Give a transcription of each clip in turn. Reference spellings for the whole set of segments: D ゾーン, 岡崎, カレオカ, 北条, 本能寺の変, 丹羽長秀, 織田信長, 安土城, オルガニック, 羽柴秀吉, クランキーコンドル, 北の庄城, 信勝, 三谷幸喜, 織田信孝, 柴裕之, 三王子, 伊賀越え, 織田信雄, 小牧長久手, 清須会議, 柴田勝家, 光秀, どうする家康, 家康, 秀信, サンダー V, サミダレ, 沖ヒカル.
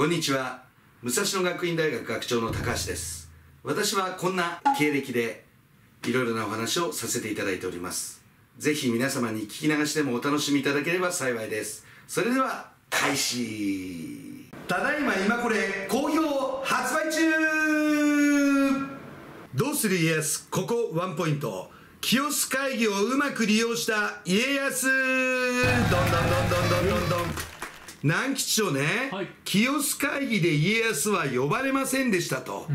こんにちは、武蔵野学院大学学長の高橋です。私はこんな経歴でいろいろなお話をさせていただいております。ぜひ皆様に聞き流しでもお楽しみいただければ幸いです。それでは開始。ただいま今これ好評発売中。どうする家康、ここワンポイント。清須会議をうまく利用した家康。どんどん南紀町ね、はい、清須会議で家康は呼ばれませんでしたと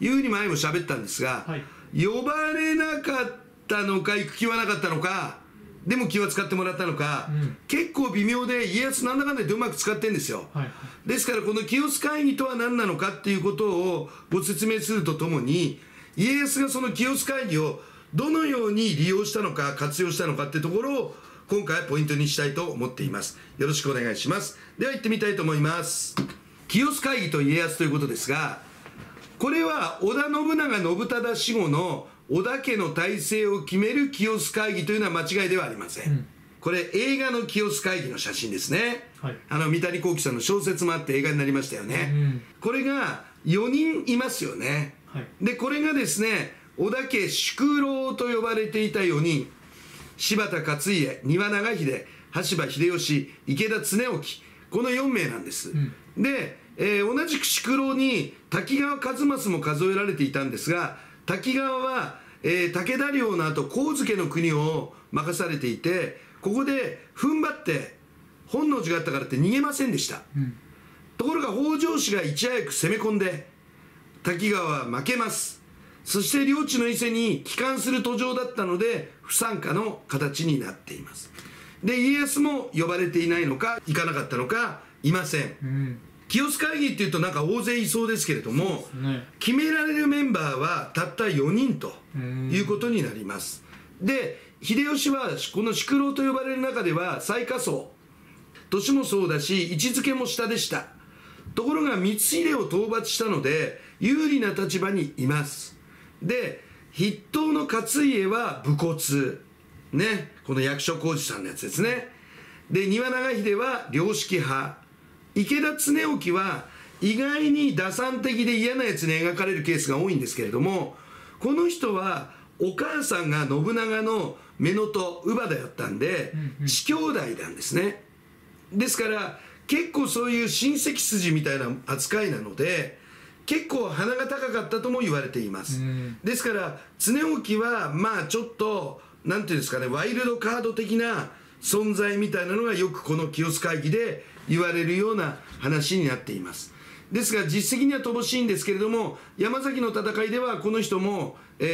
いうふうに前も喋ったんですが、はい、呼ばれなかったのか行く気はなかったのか、でも気は使ってもらったのか、結構微妙で家康なんだかんだ言ってうまく使ってるんですよ、はい、ですからこの清須会議とは何なのかっていうことをご説明するとともに、家康がその清須会議をどのように利用したのか活用したのかってところを今回はポイントにしたいと思っています。よろしくお願いします。では行ってみたいと思います。清須会議と家康ということですが、これは織田信長信忠死後の織田家の体制を決める清須会議というのは間違いではありません、これ映画の清須会議の写真ですね、はい、三谷幸喜さんの小説もあって映画になりましたよね、これが4人いますよね、はい、でこれがですね、織田家宿老と呼ばれていた4人、柴田勝家、丹羽長秀、羽柴秀吉、池田恒興、この4名なんです、で、同じく宿老に滝川一益も数えられていたんですが、滝川は、武田領の後上野国を任されていて、ここで踏ん張って本能寺があったからって逃げませんでした、ところが北条氏がいち早く攻め込んで滝川は負けます。そして領地の伊勢に帰還する途上だったので不参加の形になっています。で家康も呼ばれていないのか行かなかったのかいません、清須会議っていうとなんか大勢いそうですけれども、決められるメンバーはたった4人ということになります。で秀吉はこの宿老と呼ばれる中では最下層、年もそうだし位置づけも下でした。ところが光秀を討伐したので有利な立場にいます。で筆頭の勝家は武骨ね、この役所広司さんのやつですね。で丹羽長秀は良識派、池田恒興は意外に打算的で嫌なやつに描かれるケースが多いんですけれども、この人はお母さんが信長の乳母だったんで父兄弟なんですね。ですから結構そういう親戚筋みたいな扱いなので結構鼻が高かったとも言われています。ですから恒興はまあちょっとなんていうんですかね、ワイルドカード的な存在みたいなのがよくこの清須会議で言われるような話になっています。ですが実績には乏しいんですけれども、山崎の戦いではこの人も、急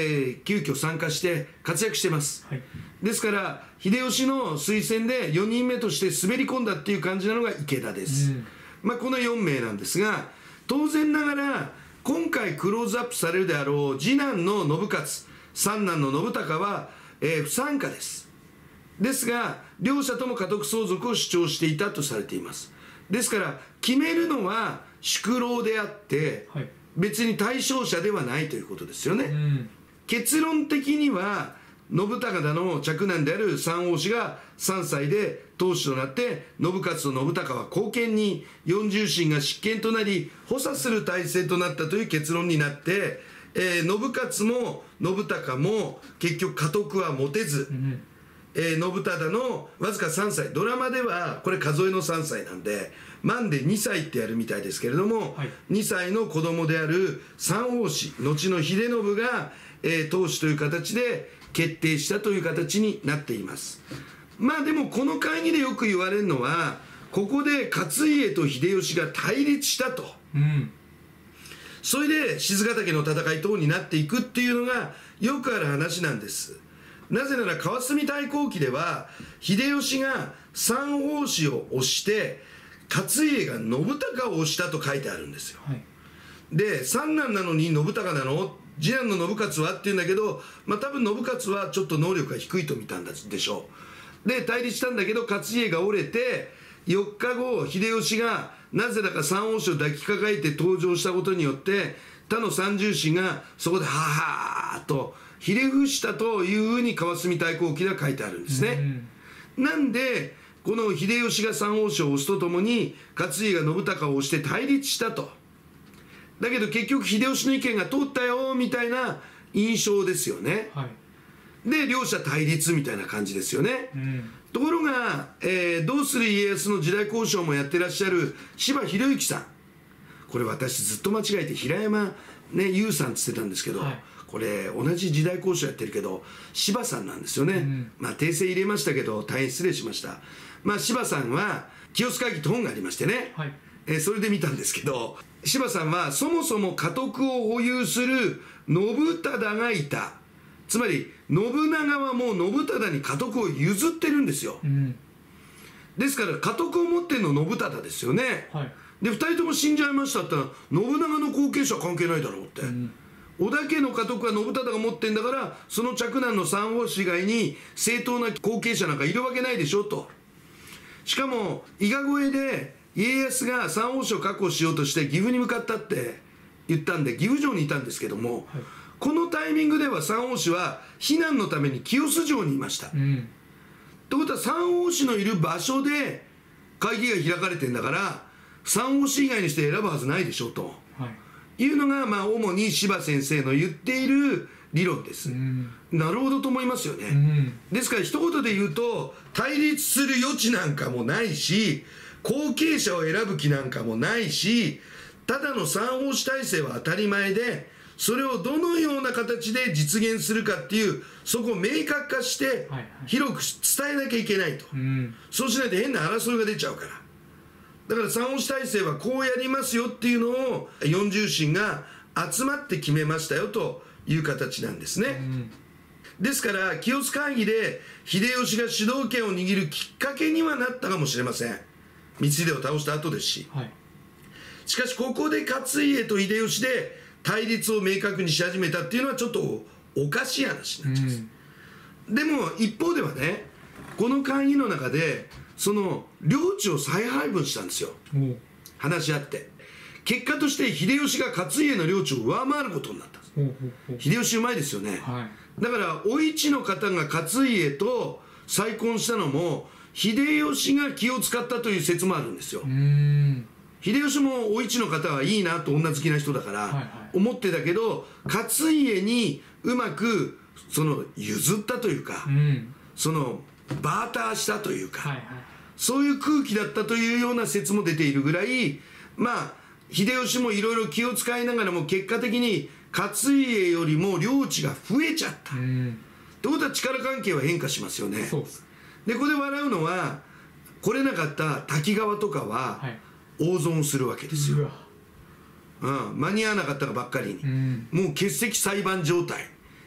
遽参加して活躍してます、はい、ですから秀吉の推薦で4人目として滑り込んだっていう感じなのが池田です、まあこの4名なんですが、当然ながら今回クローズアップされるであろう次男の信雄、三男の信孝は、不参加です。ですが両者とも家督相続を主張していたとされています。ですから決めるのは宿老であって、はい、別に対象者ではないということですよね、結論的には信孝の嫡男である三王子が3歳で当主となって、信雄と信孝は後見に、四重臣が執権となり補佐する体制となったという結論になって、信雄も信孝も結局家督は持てず、信忠のわずか3歳、ドラマではこれ数えの3歳なんで万で2歳ってやるみたいですけれども、はい、2歳の子供である三王子後の秀信が、当主という形で決定したという形になっています。まあでもこの会議でよく言われるのは、ここで勝家と秀吉が対立したと、それで賤ヶ岳の戦い等になっていくっていうのがよくある話なんです。なぜなら川澄太閤記では秀吉が三王子を推して勝家が信孝を推したと書いてあるんですよ、はい、で三男なのに信孝なの、次男の信雄はっていうんだけど、まあ、多分信雄はちょっと能力が低いと見たんでしょう。で対立したんだけど勝家が折れて、4日後秀吉がなぜだか三王子を抱きかかえて登場したことによって他の三重臣がそこで「ははー」とひれ伏したというふうに川澄太閤記では書いてあるんですね。なんでこの秀吉が三王将を押すとともに勝家が信孝を押して対立したと。だけど結局秀吉の意見が通ったよみたいな印象ですよね、はい、で両者対立みたいな感じですよね、うん、ところが、どうする家康の時代考証もやってらっしゃる柴裕之さん、これ私ずっと間違えて平山、ね、優さんって言ってたんですけど、はい、これ同じ時代考証やってるけど柴さんなんですよね、うん、まあ訂正入れましたけど大変失礼しました。まあ柴さんは清須会議って本がありましてね、はい、それで見たんですけど、柴さんはそもそも家督を保有する信忠がいた、つまり信長はもう信忠に家督を譲ってるんですよ、うん、ですから家督を持ってるの信忠ですよね、はい、で2人とも死んじゃいましたって言ったら信長の後継者は関係ないだろうって、うん、織田家の家督は信忠が持ってんだから、その嫡男の三王子以外に正当な後継者なんかいるわけないでしょと。しかも伊賀越えで家康が三王子を確保しようとして岐阜に向かったって言ったんで岐阜城にいたんですけども、はい、このタイミングでは三王子は避難のために清須城にいました、うん、ってことは三王子のいる場所で会議が開かれてんだから三王子以外にして選ぶはずないでしょと、はい、いうのがまあ主に柴先生の言っている理論です、うん、なるほどと思いますよね、うん、ですから一言で言うと対立する余地なんかもないし後継者を選ぶ気なんかもないし、ただの三王子体制は当たり前で、それをどのような形で実現するかっていう、そこを明確化して広く伝えなきゃいけないと、はいはい、そうしないと変な争いが出ちゃうから、だから三王子体制はこうやりますよっていうのを四重臣が集まって決めましたよという形なんですね、うん、ですから清須会議で秀吉が主導権を握るきっかけにはなったかもしれません。光秀を倒した後ですし、はい、しかしここで勝家と秀吉で対立を明確にし始めたっていうのはちょっとおかしい話になっちゃうんです、うん、でも一方ではね、この会議の中でその領地を再配分したんですよ、話し合って。結果として秀吉が勝家の領地を上回ることになったんです。秀吉うまいですよね、はい、だからお市の方が勝家と再婚したのも秀吉が気を使ったという説もあるんですよ。秀吉もお市の方はいいなと女好きな人だから思ってたけど、勝家にうまくその譲ったというか、うん、そのバーターしたというか、はいはい、そういう空気だったというような説も出ているぐらい、まあ秀吉もいろいろ気を使いながらも結果的に勝家よりも領地が増えちゃった。ってことは力関係は変化しますよね。そうです。でここで笑うのは、来れなかった滝川とかは大損するわけですよ、うん、間に合わなかったばっかりに、うん、もう欠席裁判状態、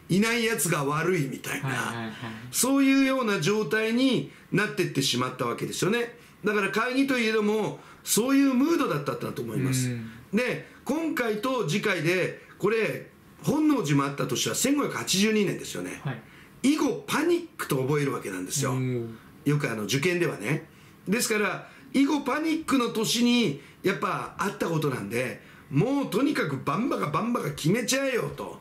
いないやつが悪いみたいな、そういうような状態になってってしまったわけですよね。だから会議といえどもそういうムードだったんだと思います、うん、で今回と次回でこれ本能寺もあった年は1582年ですよね、はい、以後パニックと覚えるわけなんですよ、よく受験ではね。ですから以後パニックの年にやっぱあったことなんで、もうとにかくバンバカバンバカ決めちゃえよと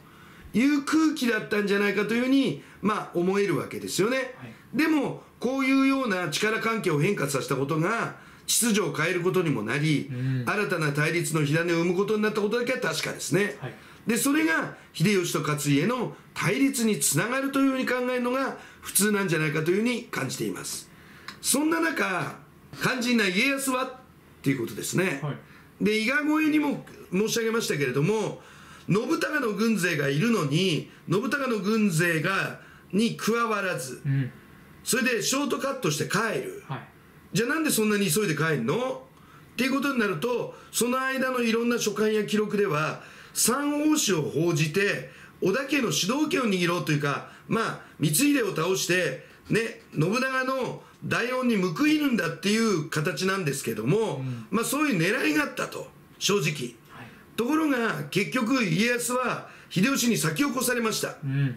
いう空気だったんじゃないかというふうにまあ思えるわけですよね、はい、でもこういうような力関係を変化させたことが秩序を変えることにもなり、うん、新たな対立の火種を生むことになったことだけは確かですね、はい、でそれが秀吉と勝家の対立につながるというふうに考えるのが普通なんじゃないかというふうに感じています。そんな中、肝心な家康はっていうことですね、はい、で伊賀越えにも申し上げましたけれども、信孝の軍勢がいるのに信孝の軍勢がに加わらず、うん、それでショートカットして帰る、はい、じゃあなんでそんなに急いで帰るのっていうことになると、その間のいろんな書簡や記録では三王子を報じて織田家の主導権を握ろうというか、まあ光秀を倒して、ね、信長の大恩に報いるんだっていう形なんですけども、うん、まあそういう狙いがあったと正直、はい、ところが結局家康は秀吉に先を越されました、うん、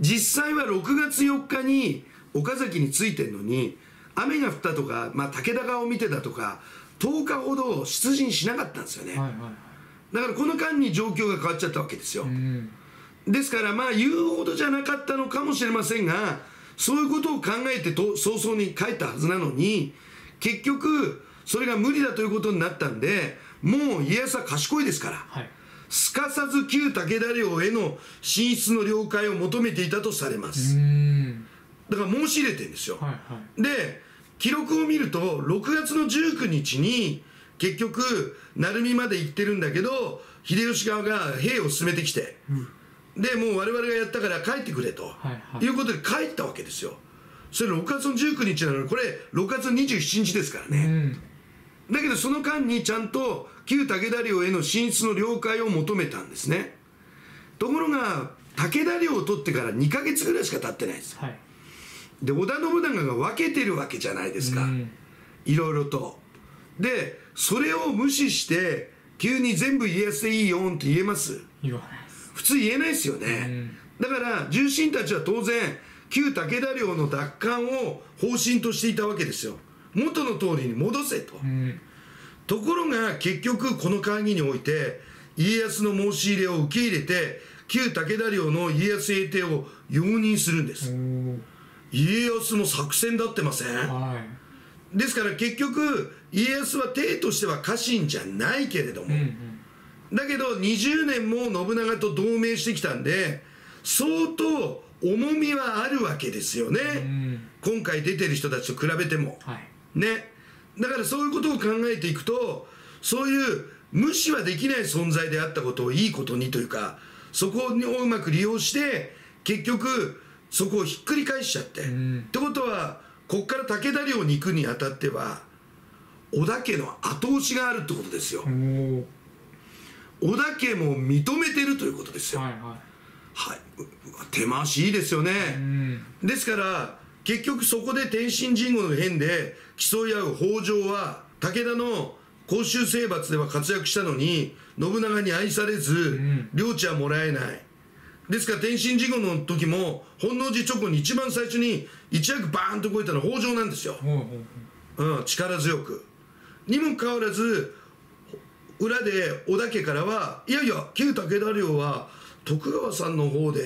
実際は6月4日に岡崎に着いてるのに雨が降ったとか、まあ、武田川を見てたとか10日ほど出陣しなかったんですよね、はいはい、だからこの間に状況が変わっちゃったわけですよ、うん、ですからまあ言うほどじゃなかったのかもしれませんが、そういうことを考えてと早々に書いたはずなのに、結局それが無理だということになったんで、もう家康は賢いですから、はい、すかさず旧武田領への進出の了解を求めていたとされます。だから申し入れてるんですよ、はいはい、で記録を見ると6月の19日に結局鳴海まで行ってるんだけど、秀吉側が兵を進めてきて、でもう我々がやったから帰ってくれと、はい、いうことで帰ったわけですよ。それ6月の19日なのに、これ6月27日ですからね、だけどその間にちゃんと旧武田領への進出の了解を求めたんですね。ところが武田領を取ってから2ヶ月ぐらいしか経ってないです、はい、で織田信長が分けてるわけじゃないですか、いろいろと。でそれを無視して急に全部家康でいいよんって言えます？言わないです。普通言えないですよね。だから重臣たちは当然旧武田領の奪還を方針としていたわけですよ。元の通りに戻せと、ところが結局この会議において家康の申し入れを受け入れて旧武田領の家康平定を容認するんです。家康も作戦だってません、はいですから結局家康は帝としては家臣じゃないけれども、だけど20年も信長と同盟してきたんで相当重みはあるわけですよね、今回出てる人たちと比べても、はい、ね。だからそういうことを考えていくと、そういう無視はできない存在であったことをいいことにというか、そこをうまく利用して結局そこをひっくり返しちゃって、ってことはここから武田領に行くにあたっては織田家の後押しがあるってことですよ。織田家も認めてるということですよ、はいはい、手回しいいですよね。ですから結局そこで天神神護の変で競い合う北条は武田の甲州征伐では活躍したのに信長に愛されず領地はもらえない。ですから天神事故の時も本能寺直後に一番最初に一躍バーンと動いたのは北条なんですよ、力強くにもかかわらず裏で織田家からはいやいや旧武田領は徳川さんの方で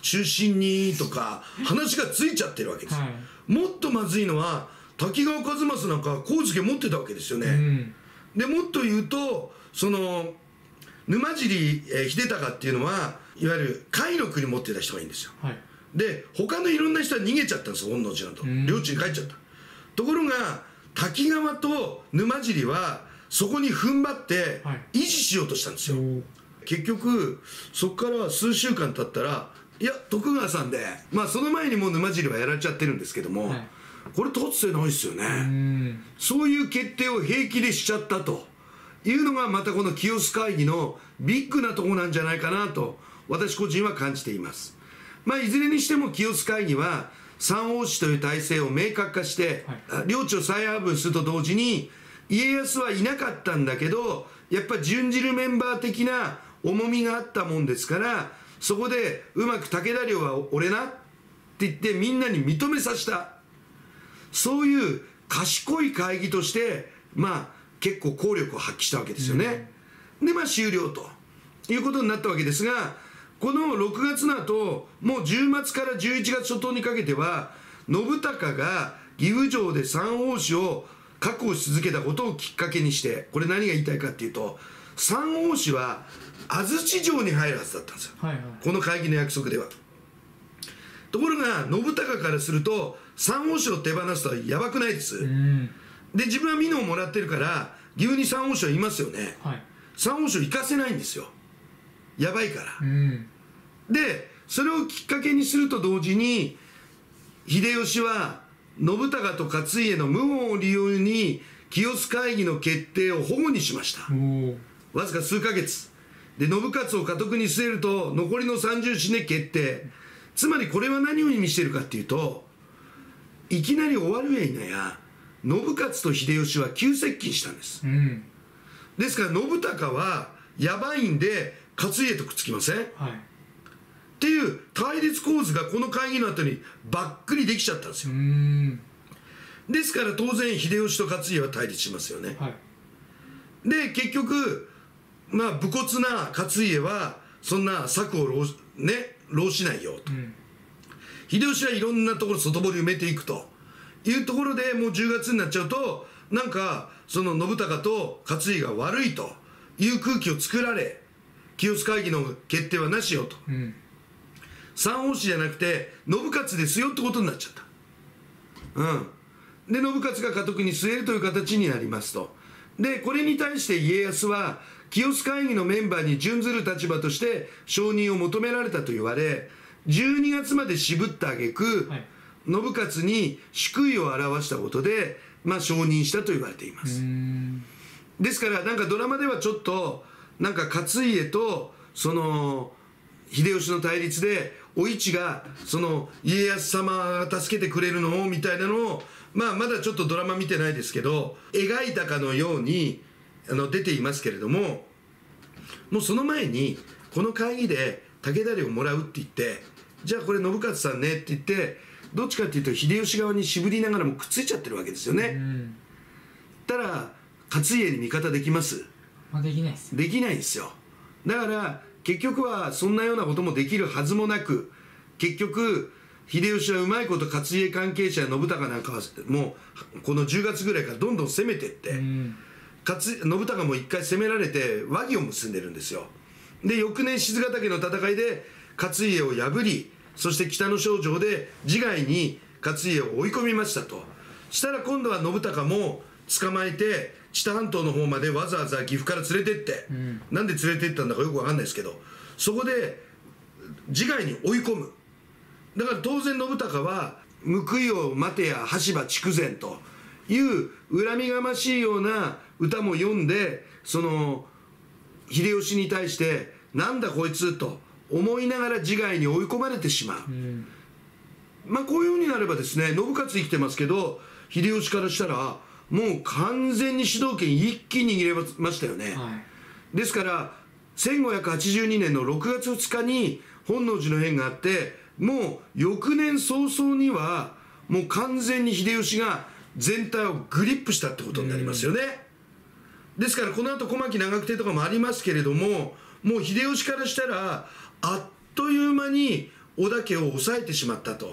中心にとか話がついちゃってるわけです、はい、もっとまずいのは滝川一益なんか上野持ってたわけですよね、でもっと言うとその沼尻秀隆っていうのはいわゆる甲斐の国持ってた人がいいんですよ、はい、で他のいろんな人は逃げちゃったんですよ、本能寺のと領地に帰っちゃった。ところが滝川と沼尻はそこに踏ん張って維持しようとしたんですよ、結局そこから数週間経ったらいや徳川さんで、まあその前にもう沼尻はやられちゃってるんですけども、はい、これ突然ないですよね。そういう決定を平気でしちゃったというのがまたこの清須会議のビッグなとこなんじゃないかなと私個人は感じています。まあ、いずれにしても清須会議は三王子という体制を明確化して、はい、領地を再配分すると同時に家康はいなかったんだけどやっぱり準じるメンバー的な重みがあったもんですから、そこでうまく武田領は俺なって言ってみんなに認めさせた、そういう賢い会議としてまあ結構効力を発揮したわけですよね、でまあ終了ということになったわけですが、この6月の後もう10月から11月初頭にかけては信孝が岐阜城で三王子を確保し続けたことをきっかけにして、これ何が言いたいかっていうと三王子は安土城に入るはずだったんですよ、はい、はい、この会議の約束では。ところが信孝からすると三王子を手放すとはやばくないです、で自分は美濃をもらってるから岐阜に三王子はいますよね、はい、三王子を行かせないんですよ、やばいから、でそれをきっかけにすると同時に秀吉は信孝と勝家の謀反を理由に清須会議の決定を反故にしました。わずか数ヶ月で信勝を家督に据えると残りの30子で決定。つまりこれは何を意味しているかっていうと、いきなり終わるやいなや信勝と秀吉は急接近したんです、ですから信孝はやばいんで勝家とくっつきません、はい、っていう対立構図がこの会議の後にばっくりできちゃったんですよ。ですから当然秀吉と勝家は対立しますよね、はい、で結局まあ武骨な勝家はそんな策をね、浪しないよと、秀吉はいろんなところ外堀埋めていくというところで、もう10月になっちゃうとなんかその信孝と勝家が悪いという空気を作られ、清須会議の決定はなしよと、三法師じゃなくて信勝ですよってことになっちゃった。で信勝が家督に据えるという形になりますと。でこれに対して家康は清須会議のメンバーに準ずる立場として承認を求められたと言われ、12月まで渋った挙句、信勝に祝意を表したことで、承認したと言われています。ですからなんかドラマではちょっとなんか勝家とその秀吉の対立でお市がその家康様が助けてくれるのをみたいなのを、まだちょっとドラマ見てないですけど描いたかのように出ていますけれども、もうその前にこの会議で武田領をもらうって言って、じゃあこれ信勝さんねって言って、どっちかっていうと秀吉側に渋りながらもくっついちゃってるわけですよね。ただ勝家に味方できます？できないです。できないんですよ。だから結局はそんなようなこともできるはずもなく、結局秀吉はうまいこと勝家関係者や信孝なんかはもうこの10月ぐらいからどんどん攻めてって、信孝も一回攻められて和議を結んでるんですよ。で翌年賤ヶ岳の戦いで勝家を破り、そして北の庄城で自害に勝家を追い込みましたと。したら今度は信孝も捕まえて知多半島の方までわざわざ岐阜から連れてって、なんで連れてったんだかよくわかんないですけど、そこで自害に追い込む。だから当然信孝は報いを待てや羽柴筑前という恨みがましいような歌も読んで、その秀吉に対してなんだこいつと思いながら自害に追い込まれてしまう。こういうふうになればですね、信勝生きてますけど秀吉からしたらもう完全に主導権一気に握れましたよね。ですから1582年の6月2日に本能寺の変があって、もう翌年早々にはもう完全に秀吉が全体をグリップしたってことになりますよね。ですからこの後小牧長久手とかもありますけれども、もう秀吉からしたらあっという間に織田家を抑えてしまったと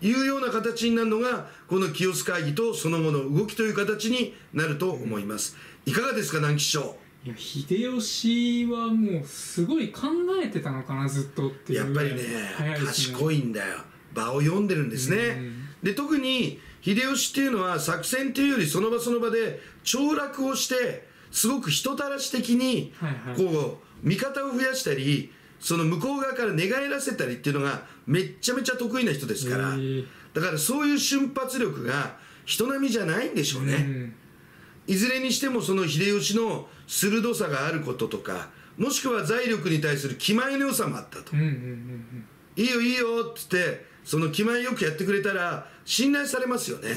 いうような形になるのがこの清須会議とその後の動きという形になると思います。いかがですか南紀師匠。いや秀吉はもうすごい考えてたのかなずっとっていう、やっぱりね賢いんだよ。場を読んでるんですね。で特に秀吉っていうのは作戦っていうよりその場その場で調略をして、すごく人たらし的にこう味方を増やしたり、その向こう側から寝返らせたりっていうのがめっちゃめちゃ得意な人ですから、だからそういう瞬発力が人並みじゃないんでしょうね。いずれにしてもその秀吉の鋭さがあることとか、もしくは財力に対する気前の良さもあったと。いいよいいよって言って、その気前よくやってくれたら信頼されますよね。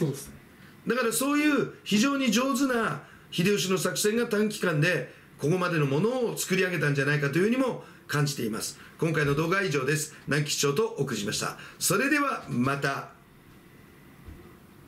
だからそういう非常に上手な秀吉の作戦が短期間でここまでのものを作り上げたんじゃないかというふうにも感じています。今回の動画は以上です。南紀師匠とお送りしました。それではまた。